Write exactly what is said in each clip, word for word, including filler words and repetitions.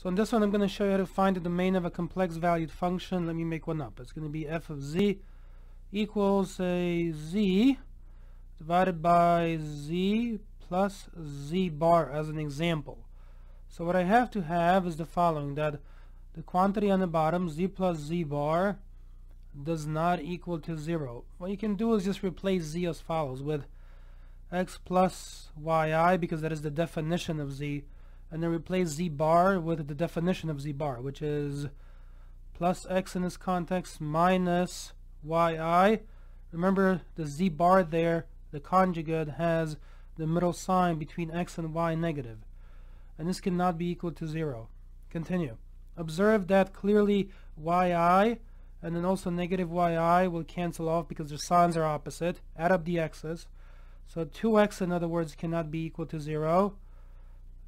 So in this one I'm going to show you how to find the domain of a complex valued function. Let me make one up. It's going to be f of z equals, say, z divided by z plus z bar as an example. So what I have to have is the following, that the quantity on the bottom, z plus z bar, does not equal to zero. What you can do is just replace z as follows with x plus yi, because that is the definition of z, and then replace z bar with the definition of z bar, which is plus x in this context minus yi. Remember, the z bar there, the conjugate, has the middle sign between x and y negative, and this cannot be equal to zero. Continue. Observe that clearly yi and then also negative yi will cancel off because their signs are opposite. Add up the x's. So two x, in other words, cannot be equal to zero.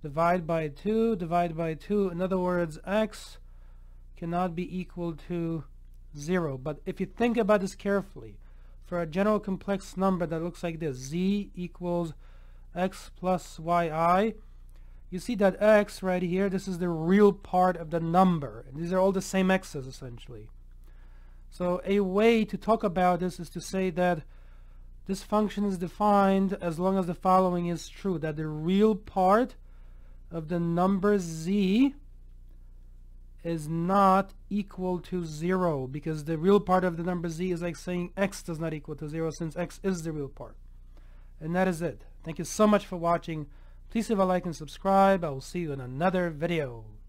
Divide by two, divide by two. In other words, x cannot be equal to zero. But if you think about this carefully, for a general complex number that looks like this, z equals x plus yi, you see that x right here, this is the real part of the number. And these are all the same x's, essentially. So a way to talk about this is to say that this function is defined as long as the following is true, that the real part of the number z is not equal to zero, because the real part of the number z is like saying x does not equal to zero, since x is the real part. And that is it. Thank you so much for watching. Please leave a like and subscribe. I will see you in another video.